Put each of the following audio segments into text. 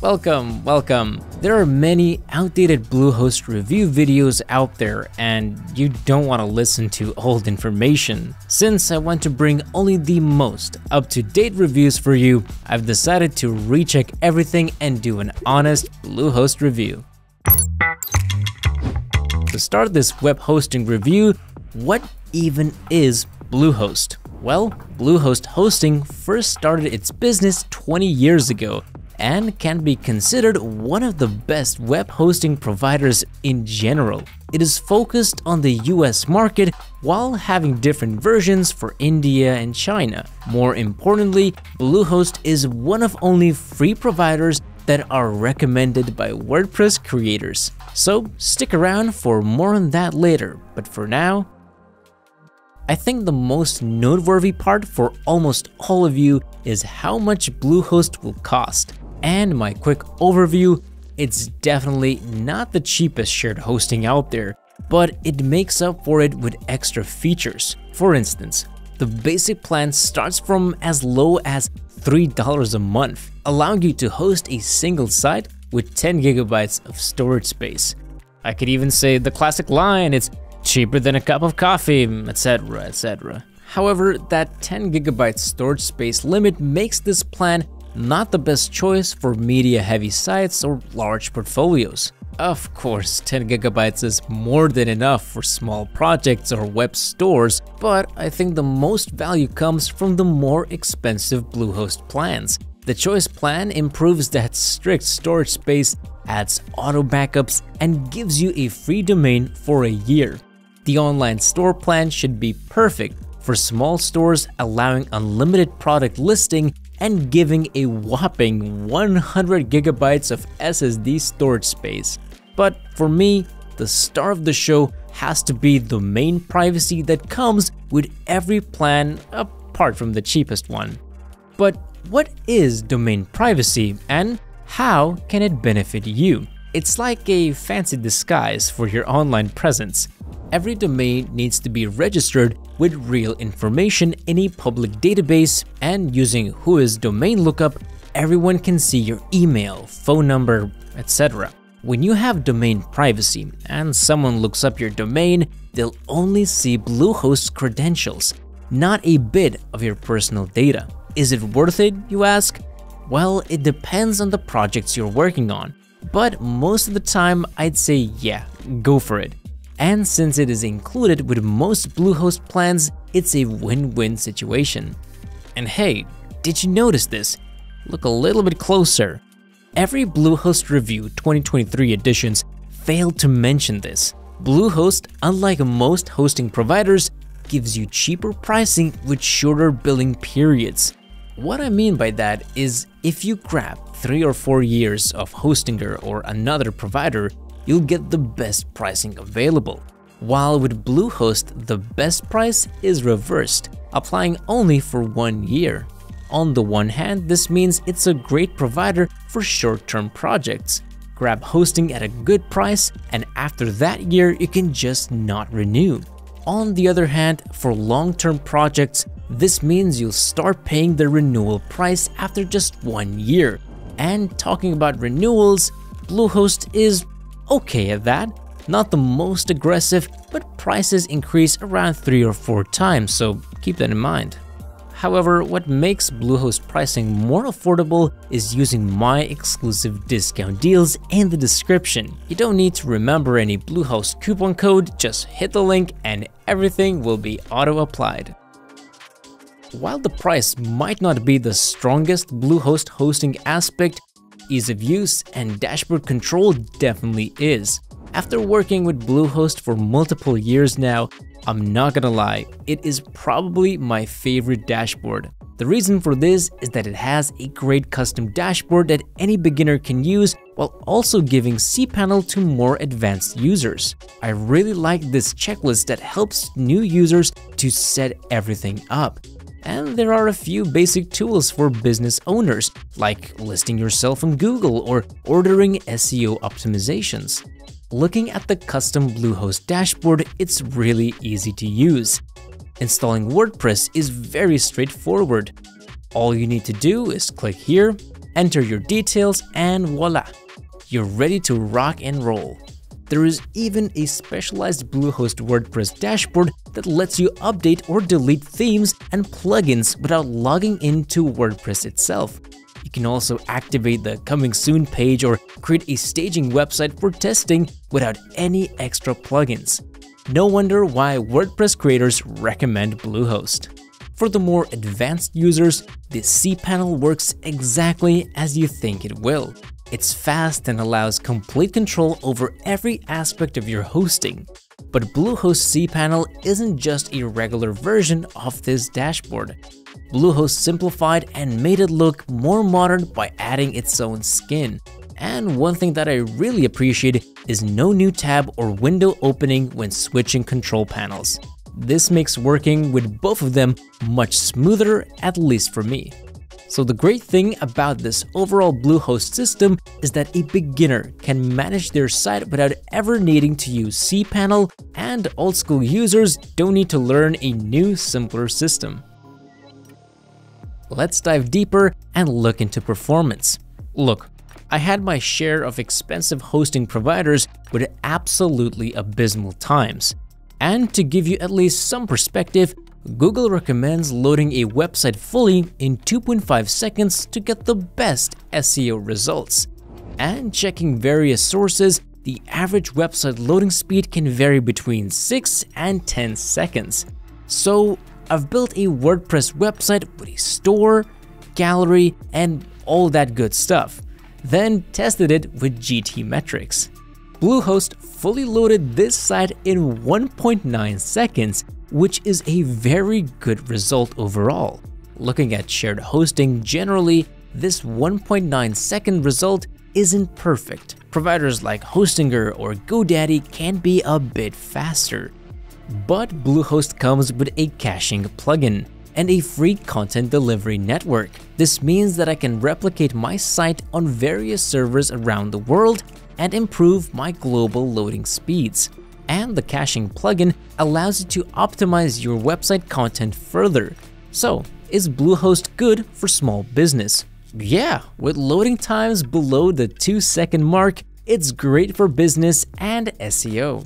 Welcome. There are many outdated Bluehost review videos out there, and you don't want to listen to old information. Since I want to bring only the most up-to-date reviews for you, I've decided to recheck everything and do an honest Bluehost review. To start this web hosting review, what even is Bluehost? Well, Bluehost hosting first started its business 20 years ago and can be considered one of the best web hosting providers in general. It is focused on the US market while having different versions for India and China. More importantly, Bluehost is one of only free providers that are recommended by WordPress creators. So stick around for more on that later, but for now, I think the most noteworthy part for almost all of you is how much Bluehost will cost. And my quick overview, it's definitely not the cheapest shared hosting out there, but it makes up for it with extra features. For instance, the basic plan starts from as low as $3 a month, allowing you to host a single site with 10 gigabytes of storage space. I could even say the classic line, it's cheaper than a cup of coffee, etc, etc. However, that 10 gigabyte storage space limit makes this plan not the best choice for media-heavy sites or large portfolios. Of course, 10 gigabytes is more than enough for small projects or web stores, but I think the most value comes from the more expensive Bluehost plans. The Choice plan improves that strict storage space, adds auto backups, and gives you a free domain for a year. The online store plan should be perfect for small stores, allowing unlimited product listing and giving a whopping 100 gigabytes of SSD storage space. But for me, the star of the show has to be the domain privacy that comes with every plan apart from the cheapest one. But what is domain privacy and how can it benefit you? It's like a fancy disguise for your online presence. Every domain needs to be registered with real information in a public database, and using Whois domain lookup, everyone can see your email, phone number, etc. When you have domain privacy and someone looks up your domain, they'll only see Bluehost's credentials, not a bit of your personal data. Is it worth it, you ask? Well, it depends on the projects you're working on, but most of the time I'd say yeah, go for it. And since it is included with most Bluehost plans, it's a win-win situation. And hey, did you notice this? Look a little bit closer. Every Bluehost review 2023 editions failed to mention this. Bluehost, unlike most hosting providers, gives you cheaper pricing with shorter billing periods. What I mean by that is if you grab 3 or 4 years of Hostinger or another provider, you'll get the best pricing available. While with Bluehost, the best price is reversed, applying only for 1 year. On the one hand, this means it's a great provider for short-term projects. Grab hosting at a good price, and after that year, you can just not renew. On the other hand, for long-term projects, this means you'll start paying the renewal price after just 1 year. And talking about renewals, Bluehost is okay at that, not the most aggressive, but prices increase around 3 or 4 times, so keep that in mind. However, what makes Bluehost pricing more affordable is using my exclusive discount deals in the description. You don't need to remember any Bluehost coupon code, just hit the link and everything will be auto-applied. While the price might not be the strongest Bluehost hosting aspect, ease of use and dashboard control definitely is. After working with Bluehost for multiple years now, I'm not gonna lie, it is probably my favorite dashboard. The reason for this is that it has a great custom dashboard that any beginner can use while also giving cPanel to more advanced users. I really like this checklist that helps new users to set everything up. And there are a few basic tools for business owners, like listing yourself on Google or ordering SEO optimizations. Looking at the custom Bluehost dashboard, it's really easy to use. Installing WordPress is very straightforward. All you need to do is click here Enter your details and voila, you're ready to rock and roll. There is even a specialized Bluehost WordPress dashboard that lets you update or delete themes and plugins without logging into WordPress itself. You can also activate the Coming Soon page or create a staging website for testing without any extra plugins. No wonder why WordPress creators recommend Bluehost. For the more advanced users, the cPanel works exactly as you think it will. It's fast and allows complete control over every aspect of your hosting. But Bluehost cPanel isn't just a regular version of this dashboard. Bluehost simplified and made it look more modern by adding its own skin. And one thing that I really appreciate is no new tab or window opening when switching control panels. This makes working with both of them much smoother, at least for me. So the great thing about this overall Bluehost system is that a beginner can manage their site without ever needing to use cPanel, and old-school users don't need to learn a new, simpler system. Let's dive deeper and look into performance. Look, I had my share of expensive hosting providers with absolutely abysmal times. And to give you at least some perspective, Google recommends loading a website fully in 2.5 seconds to get the best SEO results. And checking various sources, the average website loading speed can vary between 6 and 10 seconds. So I've built a WordPress website with a store, gallery, and all that good stuff, then tested it with GTmetrix. Bluehost fully loaded this site in 1.9 seconds, which is a very good result overall. Looking at shared hosting generally, this 1.9 second result isn't perfect. Providers like Hostinger or GoDaddy can be a bit faster. But Bluehost comes with a caching plugin and a free content delivery network. This means that I can replicate my site on various servers around the world and improve my global loading speeds. And the caching plugin allows you to optimize your website content further. So, is Bluehost good for small business? Yeah, with loading times below the 2-second mark, it's great for business and SEO.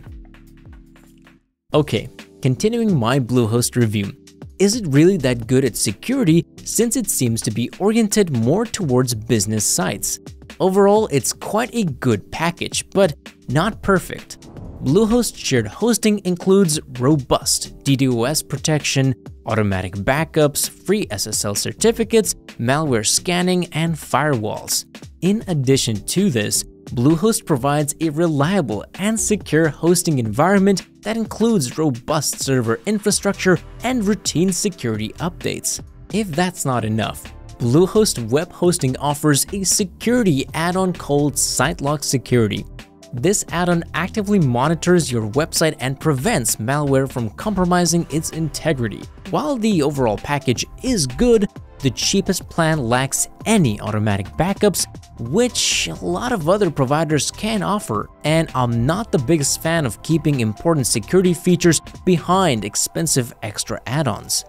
Okay, continuing my Bluehost review. Is it really that good at security since it seems to be oriented more towards business sites? Overall, it's quite a good package, but not perfect. Bluehost shared hosting includes robust DDoS protection, automatic backups, free SSL certificates, malware scanning, and firewalls. In addition to this, Bluehost provides a reliable and secure hosting environment that includes robust server infrastructure and routine security updates. If that's not enough, Bluehost web hosting offers a security add-on called SiteLock Security. This add-on actively monitors your website and prevents malware from compromising its integrity. While the overall package is good, the cheapest plan lacks any automatic backups, which a lot of other providers can offer, and I'm not the biggest fan of keeping important security features behind expensive extra add-ons.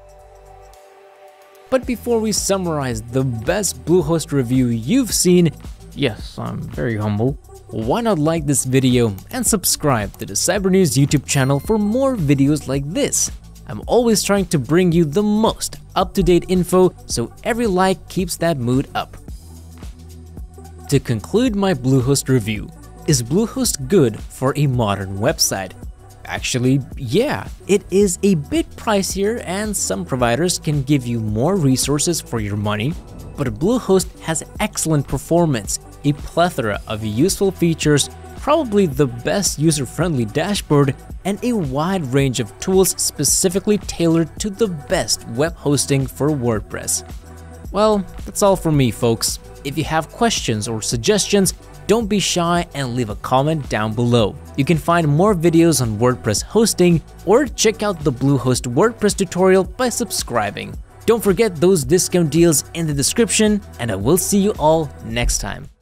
But before we summarize the best Bluehost review you've seen, yes, I'm very humble, why not like this video and subscribe to the CyberNews YouTube channel for more videos like this? I'm always trying to bring you the most up-to-date info, so every like keeps that mood up. To conclude my Bluehost review, is Bluehost good for a modern website? Actually, yeah, it is a bit pricier and some providers can give you more resources for your money, but Bluehost has excellent performance, a plethora of useful features, probably the best user-friendly dashboard, and a wide range of tools specifically tailored to the best web hosting for WordPress. Well, that's all from me, folks. If you have questions or suggestions, don't be shy and leave a comment down below. You can find more videos on WordPress hosting or check out the Bluehost WordPress tutorial by subscribing. Don't forget those discount deals in the description, and I will see you all next time.